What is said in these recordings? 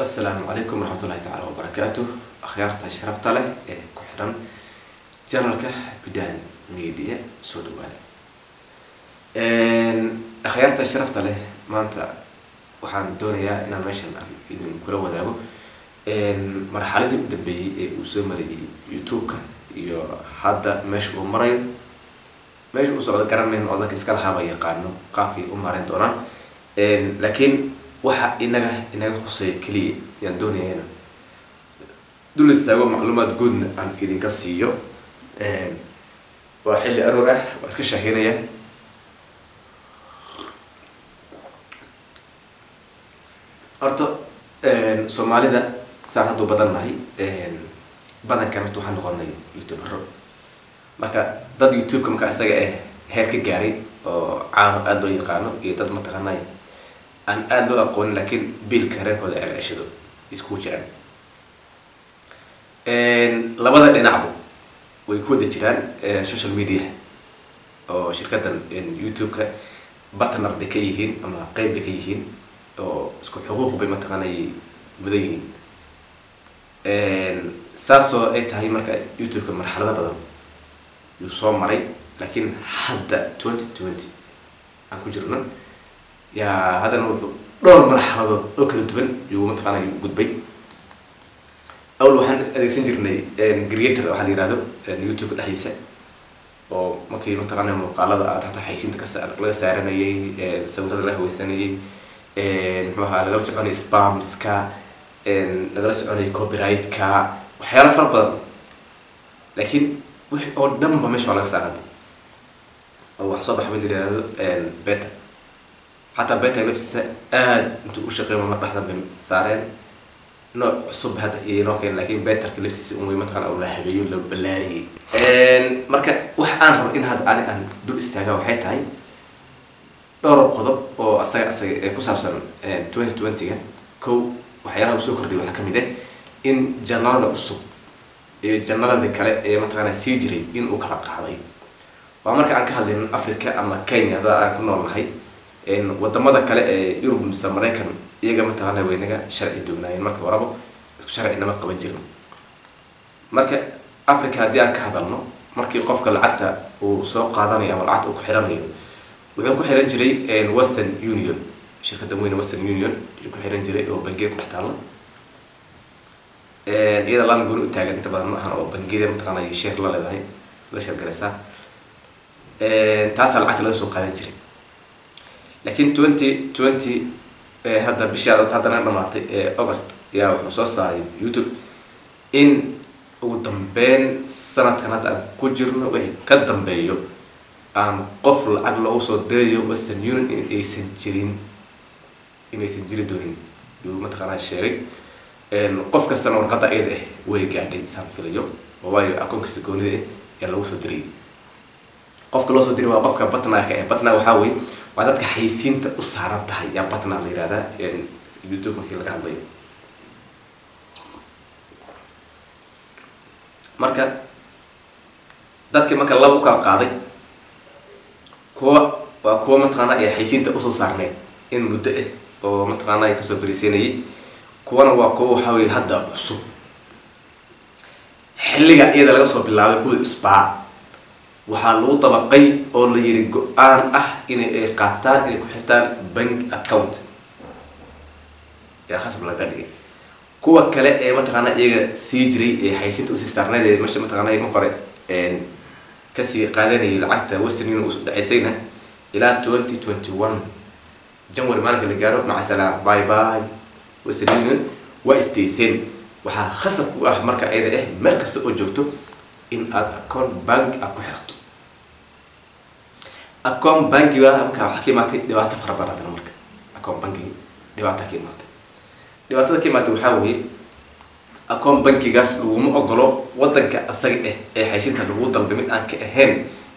السلام عليكم ورحمة الله تعالى وبركاته. أخيرا شرفت عليه كحرم جرلك بدان ميديا سودوالي. أخيرا شرفت عليه ما أنت وحن دنيا إن ماشي إذن كل وداعو مرحلة دبي وسمر يوتيوب يو حدا مش ومري مش وصل كرم من الله كسكال حبا يقارنه قافي ومرين دوران لكن waxa inaga xusay kaliya yaan doonayaa dul istaago macluumaad guud aan idinka siiyo waa xilli aroor ah waa iska shaahinaya horto Soomaalida saacadu badanahay badanka mid waxaan noqonay YouTubero marka dad YouTube marka asaga heer ka gaaray oo caano aad loo yaqaano iyo dad mataqaanay أن أدلوا أقول لكن بالكرر هذا العشرة يسكوت يعني لبعض اللي نعبو ويكون تيران سوشيال ميديا أو شركات اليوتيوب بطن ردكيهين أما قيب بكيهين أو سكوت حقوق بمتغني بديهين ساسو إيه هاي مركز يوتيوب مرحلة بدل يصوم مري لكن حتى 2020 أكو جرنا يا هذا نقول دور مرحلة أكل تبن يوم تقانا جود بي أول واحد أدي سنجرني كرييتر واحد يرادو اليوتيوب الحيسة أو ما كي نتقانا مقالة تحت حيسين تكسر أغلى سعرنا يي سودا الله هو السنة يي نروح نقدر سعوني سبامس كا نقدر سعوني كوبي رايت كا وحياة فرق لكن وح قدام ما مش على سعرنا أو حساب حمد يرادو بيتا حتى بيت نفسه أنتوا وش قيمة ما رحنا بسعرين نحسب هذا لكن بيت كلفتي أمي مثلا أو لحبيو ولا بلاري مركب وحان رب إن هذا أنا أن دول استعجاب حيت هاي أوروب قضب أو أصلا كوساب سن 2020 كو وحيانا وسكر دي وحكم ده إن جنرال الصب جنرال ذكر مثلا سيجري إن أوكرا قاضي وعمرك عنك هذا إن أفريقيا أما كينيا هذا كنا نهاي wadamada kale ee Yurub mise Mareykan iyaga ma taqaanay weynaga sharci doonayeen marka warabo isku sharci nama qaban jirin marka Afrika hadii aan ka hadalno markii qofka lacagta uu soo qaadanayo ama lacagta uu ku xiranayo wuxuu ku xiran jiray Western Union shirkadda weyne Western Union ku xiran jiray oo bangiga ku xataalo iyada lan guri u taagan inta badan waxaan oo bangiga ma taqaanay shirkad la leedahay la shirkadaysa taas lacagta laga soo qaadan jiray لكن 2020 هذا بشهادة هذا أنا معطي أغسطس يا خصوص على يوتيوب إن قدم بين سنة هذا كجرنا وهي قدم بيو عن قفل عقل أوسط ديو وسترن يونيون إن إيسنجرين دورين يوم تقرأ الشريك إن قف كسرنا ونقطع إيده وهي قاعدين سام في اليوم ووايو أكون كسيكون إيده يلا أوسط دري قف كل أوسط دري وقف كبطنا كبطنا وحاوي وأنا أتحسين تأثرت هاي يا بطن على هذا اليوتيوب ما كيلك عندي. مركب ده كم كلا بوك القاضي كوا وكوا متقنا يحسين تأثر صارنات إن مدة أو متقنا يكسر بريسيني كوا وكوا حاول هذا صو حلقة إذا لقى صوب الله يقول إسبع waxaa loo tabaqay oo la yiri go'aan ah inay qaataan inay ku xirtaan bank account ya xasab la gaadhay kuwa kale ee mataqaana iyaga si jiray ee haysinta u si sarnaadeed ma mataqaana ma qore ka si qaadanay lacagta Western Union u dhacaysayna ila 2021 January maalinka la gaaro maca salaam bye bye Western Union way istayseen waxaa xasab ku ah marka ayda mar kasta oo joogto in aad account bank ku xirto account bank waa marka wax ka maatay dhibaato fara badan marka account bank dhibaato ka maatay waxa weeye account bankigaas laguma ogolo wadanka asaga ee haysinta lagu dalbay mid aan ka ahayn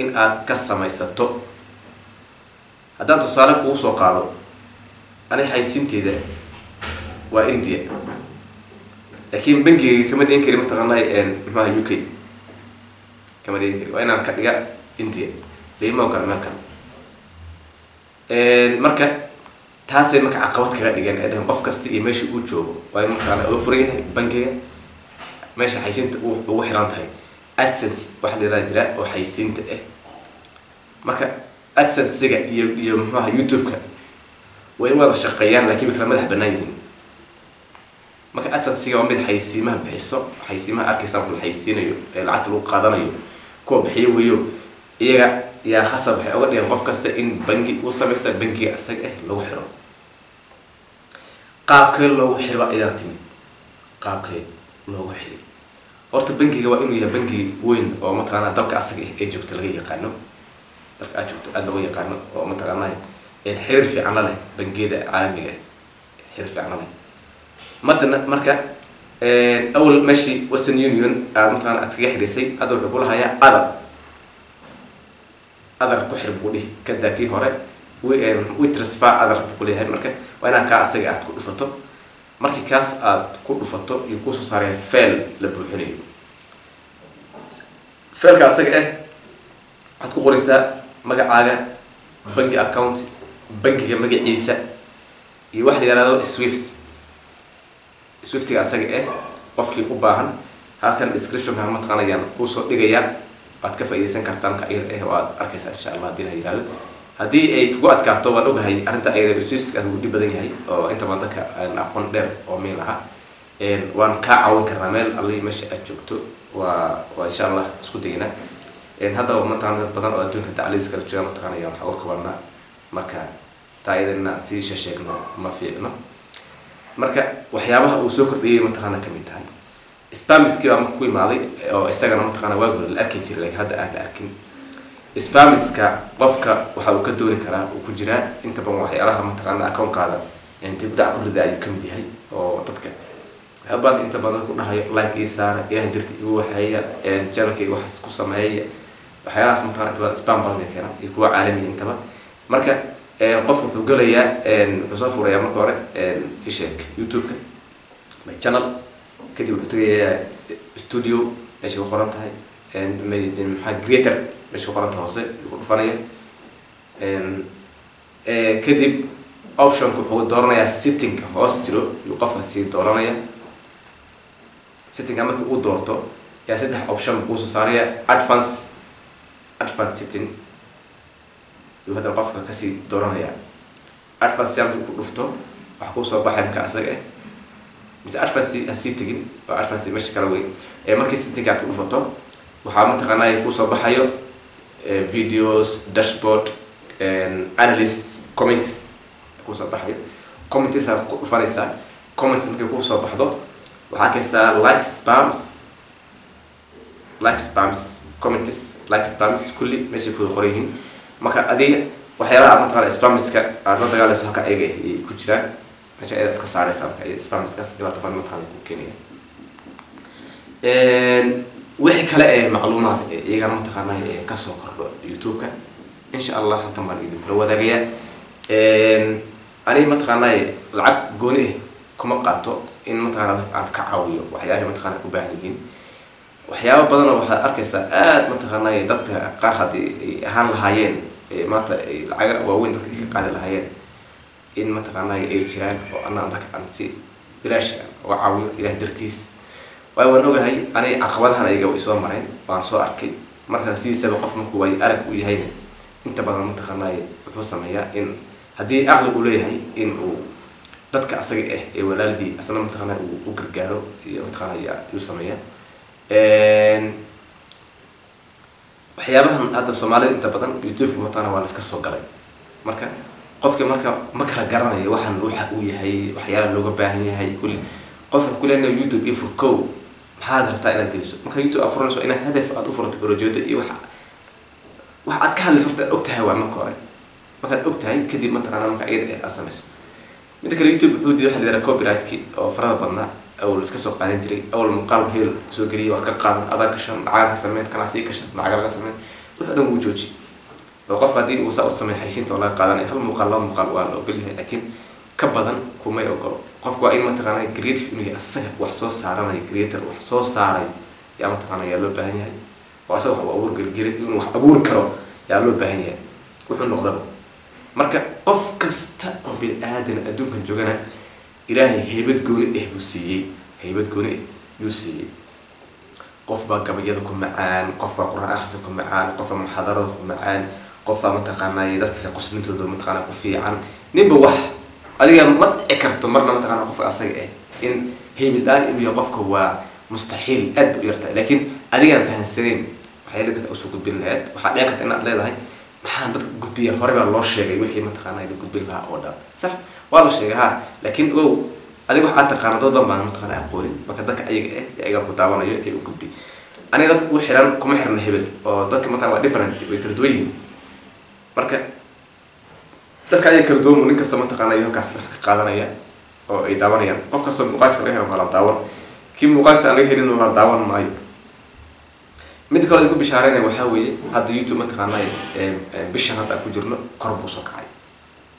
in aad ka samaysato haddaan tusaale ku soo qaado anay haysinteeda waa India laakiin bankiga kama deen karin mataqaanay UK كما ذكر وأنا كذا إنديا ليه ما وكان مركب taasay marka caqabad kala dhigan ee qof kasta ee meesha uu joogo way marka la ofreeyo bankiga meesha xaysinta uu xiran tahay AdSense waxa la yiraahdaa oo xaysinta ah marka AdSense ga iyo maxaa YouTube ka way wada shaqeeyaan laakiin marka madax banaan yihiin marka AdSense ga mid xaysimaha bixiso xaysimaha arkaysan ku xaysinayo ee lacagta uu qaadanayo ko bixiyo weeyo iyaga يا خصب حقوق دي قف كاستا ان بنكي وصبيسا بنكي اسق لو خيرو قابك لو خيرو ايدا تيمي قابك لو خيري horta bankiga waa inuu yahay banki weyn oo mataqaana dalka asaga ee joogto laga yaqaano dalka aad joogto aad loo yaqaano oo mataqaana in xiriir fiican la leh bankiyada caalamiga ah xiriir fiican la leh madana marka awal mashi Western Union mataqaana aad kaga xiriisay aad wuxuu ku lahayaa adar ku xirbu dhig ka daaki hore way transfer adar ku leeyahay marka waa inaan ka asaga aad ku dhufato markii kaas aad ku dhufato iyo ku soo saarey fail la buuxinayo failka asaga aad ku qoraysaa magacaaga bank account bankiga magaciisa iyo wax la yiraahdo swift ga asaga qofkii u baahan halkan description ka ma taqaanayaan ku soo dhigayaan aad ka faa'iideysan kartaan ka ayr waad arkaysaa insha Allah hadii la yiraahdo hadii ay kugu adkaato waan ogahay arinta ayada iswiska ugu dib badan yahay oo inta badan dadka aan aqoon dheer oo meel ah waan ka caawin karnaa meel allay meesha aad joogto waa insha Allah isku dayna hadda ma taana badan oo adduunka tacliis kala jooga ma taqaanaya waxa uu qabanna marka taayadana si sheegno ma fiicno marka waxyaabaha uu soo kordhiyay ma taqaana kamid tahay spamiski waa ku imaaday oo isagana ma taqaan waa goor la arkay jiray hadda aan arkin spamiska qofka waxa uu ka dooni karaa uu ku jiraa inta badan waxyaalaha ma taqaan account qaada dib dhac ku ridayo kamid yahay oo dadka habad inta badan ku dhahayo like ii saara ilaahay dirti igu waxaya channelkay wax ku sameeyay waxyaalahaas ma taqaan inta spam baan leeyahay iyo kuwa caalami intaba marka qofku wuxuu galayaa soo furaya marka hore isheek YouTube my channel كده بتقولي استوديو ماشي وقرنتها ان حاجريتر ماشي وقرنتها وصل فنيه ان كده اوبشن كو دورنيا سيتنج هوسترو يوقف السي دورنيا سيتنج امك او دورته يا سدح اوبشن كو ساريه ادفانس سيتنج يهدا قفك كسي دورنيا ادفانس يامك كو دفتو wax ku soo baxay ka asaga مس عارفة السيتين وعارفة المشي كروي مركز السيتين قاعد تقول وحامد قناة يكون صباحيو فيديوز داشبورد أناليست كومنتس يكون صباحيو كومنتس فرنسا كومنتس يكون صباحدو وحكيسا لايك سبامس كومنتس لايك سبامس كل ماشي يكون خوريين مكان أدي وحيرا عم تقال سبامس كا عم تقال سهكا إيجي كتير ماشي أنا أتكلم على سامك أي سبامس كاست قلت طبعا متعلق بكينيا. واحد خلق معلومات يجعل متقنع كسوق يوتيوب كا إن شاء الله هتمر إيدك لو هذا جاء أنا متقنع لعب جونه كم قاطع إن متقنع عن كعوي وحياه متقنع كباهين وحياه بدنا وحركة ساعات متقنع ضد قرحة هان الهاين ما ت العجر ووين ضد قال الهاين إن ما تقناه يجيران وأنا عندك أنسي بلاش وعاون إلى درتيس وأنا هاي أنا عقبالها أنا يجوا إسوام مرين وأنسو أركي مرة نسي سبق في مكوي أرك ويهين أنت بدل ما تقناه يحوسهم هي إن هدي أغلب ولا هي إن ضدك أصير ولا لذي أصلا ما تقناه وكرجارو ما تقناه يحوسهم هي وحيابهم هذا الصومالي أنت بدل يوتيوب ما تقناه ولا سكسو قري مرة qofka marka ma kala garanayo waxan uu xaq u yahay waxyaalaha looga baahan yahay kulli qofka kuleena YouTube ee furkow maxaad rabtaa inaad geliso marka YouTube afurayso inaad hadaf aad u furato project iyo wax aad ka hadlayso ogtahay waa marka hore marka ogtahay kadib ma taqaanaa marka ayad ah samayso mid kale YouTube wuxuu diiday xadira copyright ki oo farada badna aw iska soo qaadan jiray aw muqaal heel soo galiyay wax ka qaadan adag shan lacag sameeyay kana si ka shan lacag laga sameeyay wuxuu dhan uu jooji وقف هذه وسأو سمح حسين ولا قادني هل مقالة مقالة أو كلها لكن كبدًا كم يأكل قف قائم متقنع كريتيف إنه السهل وحصوص سعرنا كريتر وحصوص سعري يا متقنع يا لو بهنيه وعسى هو أبور كرو يا لو بهنيه وحن نقدره مركب قف kasta oo bil aadan adduunkan joogana ilaahay heybad gooni ah buu siiyay qof baa gabayada ku macaan qof baa quraan akhriska ku macaan qof baa muxaadarada ku macaan qof baa mataqaanay dadka qosmintooda mataqaana ku fiican nimba wax adiga ma ekarto marna mataqaana qof asaga ah in heybad aan iyo qofka waa mustahil aad u yarta laakiin adiga fahansaneen waxay leedahay usoo gudbin lahayd waxa dhaqanka inaad leedahay waxaan dad gudbiya hore baa loo sheegay wixii mataqaanay gudbin lahaa oo dhan sax waa la sheegay ha laakiin oo adiga waxa taqaan dad baan mataqaanay aqoon marka dadka ayaga ay iga ku daawanayo ay u gudbi aniga dadku xiran kuma xirna hebel oo dadka mataqaanay waa difference way kala duwan yihiin marka dadka ayaga kala duwan ninka sama taqaanay halka sax ka qaadanaya oo ay daawanayaan qofka soo muqaas laga helo wala daawan ki muqaas aan laga helin wala daawan maayo mid kale oo ku bishaareenay waxa weeye hadda YouTube ma taqaanay bishan hadda ku jirno korb u soo kacay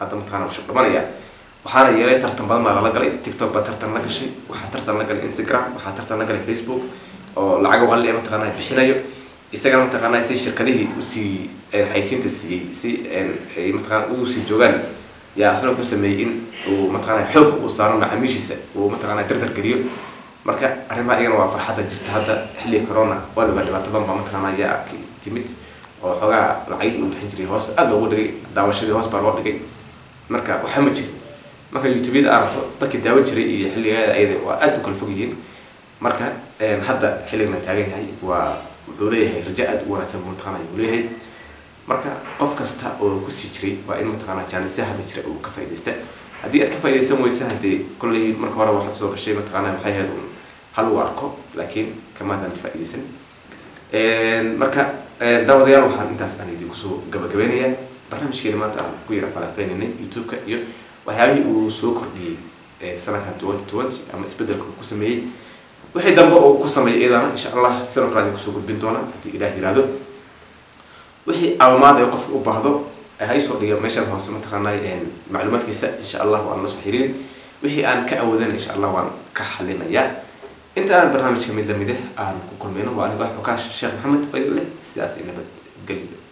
hadda ma taqaanay shaqo dhamanaya waxaana yeelay tartan badan ma la galay TikTok ba tartan la gashay waxa tartan la galay Instagram waxa tartan la galay Facebook oo lacag wal leeyahay ma taqaanay bixinayo isagana ma taqaanay si shirkadihii u si haysinta si ay ma taqaanay u si joogan ya asna ku sameeyay in oo ma taqaanay xog u saarana amishiisa oo ma taqaanay tartan galiyo marka arrimaha ayagana waa farxadda jirta hadda xilli corona waa laga dhibaatooban baa mataqaanaya akii timid oo xogaa lacagii u bixin jiray hoos aad loogu dhigay daawashadii hoos baa loo dhigay marka waxa ma jiro marka YouTube-da aragto dadkii daawan jiray iyo xilligaada ayada waa aad u kala fog yihiin marka hadda xilligana taagan yahay waa wuxuu leeyahay rajo aad u wanaagsan mataqaanaya uu leeyahay marka qof kasta oo ku sii jiray waa in mataqaanaya jaanisa hadda jira uu ka faa'iideysta haddii aad ka faa'iideysan weysa haddii kulley marka hore waxaad soo gashay mataqaanaya waxay ahayd hal warko laakiin kama daan faa'iideysan marka daawadayaal waxaan intaas aan idinku soo gabagabeenayaa barnaamijkeena maanta aan ku yara falaqeynay YouTube-ka iyo waxyaabihii uu soo kordhiyay sanadka 2020 ama isbeddelka uu ku sameeyay wixii dambe oo ku sameeyay iyadana insha Allah sanad kale ku soo gudbin doona haddii Ilaahay yiraahdo wixii caawimaad ay qofku u baahdo ay soo dhiga meesha hoose ma taqaanay macluumaadkiisa insha Allah waan la soo xiriirin wixii aan ka awoodan insha Allah waan ka xalinayaa انت برنامج كميل لمده انا كل مينو وانا واحد وكاش الشيخ محمد فايد الله سياسي نبت قلبي